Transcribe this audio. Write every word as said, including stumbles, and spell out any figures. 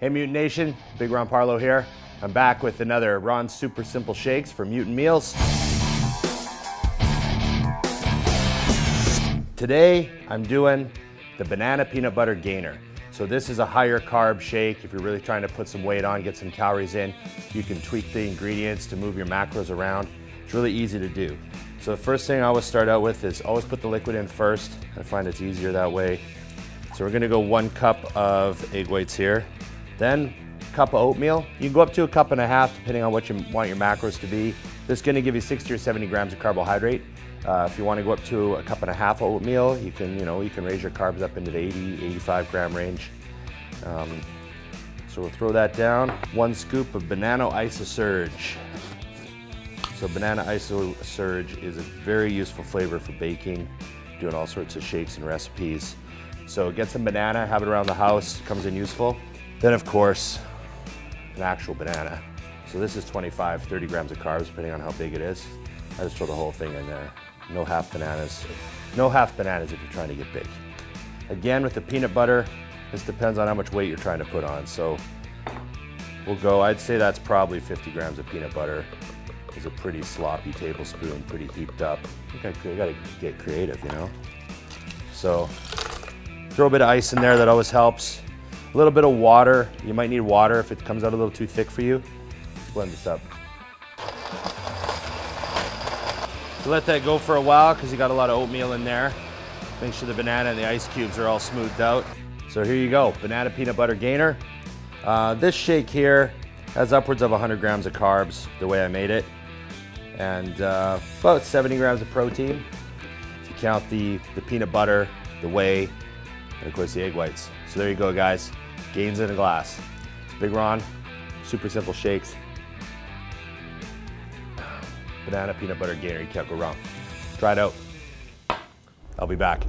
Hey Mutant Nation, Big Ron Parlow here. I'm back with another Ron Super Simple Shakes for Mutant Meals. Today I'm doing the Banana Peanut Butter Gainer. So this is a higher carb shake. If you're really trying to put some weight on, get some calories in, you can tweak the ingredients to move your macros around. It's really easy to do. So the first thing I always start out with is always put the liquid in first. I find it's easier that way. So we're gonna go one cup of egg whites here. Then a cup of oatmeal. You can go up to a cup and a half depending on what you want your macros to be. This is gonna give you sixty or seventy grams of carbohydrate. Uh, if you want to go up to a cup and a half of oatmeal, you can, you know, you can raise your carbs up into the eighty, eighty-five gram range. Um, so we'll throw that down. One scoop of banana isosurge. So banana isosurge is a very useful flavor for baking, doing all sorts of shakes and recipes. So get some banana, have it around the house, comes in useful. Then of course, an actual banana. So this is twenty-five, thirty grams of carbs, depending on how big it is. I just throw the whole thing in there. No half bananas. No half bananas if you're trying to get big. Again, with the peanut butter, this depends on how much weight you're trying to put on. So we'll go, I'd say that's probably fifty grams of peanut butter. It's a pretty sloppy tablespoon, pretty heaped up. I think I, I gotta get creative, you know? So throw a bit of ice in there, that always helps. A little bit of water. You might need water if it comes out a little too thick for you. Let's blend this up. Let that go for a while because you got a lot of oatmeal in there. Make sure the banana and the ice cubes are all smoothed out. So here you go, Banana Peanut Butter Gainer. Uh, this shake here has upwards of one hundred grams of carbs, the way I made it. And uh, about seventy grams of protein. If you count the, the peanut butter, the whey, and of course the egg whites. So there you go guys, gains in a glass. It's Big Ron, Super Simple Shakes. Banana Peanut Butter Gainer, you can't go wrong. Try it out. I'll be back.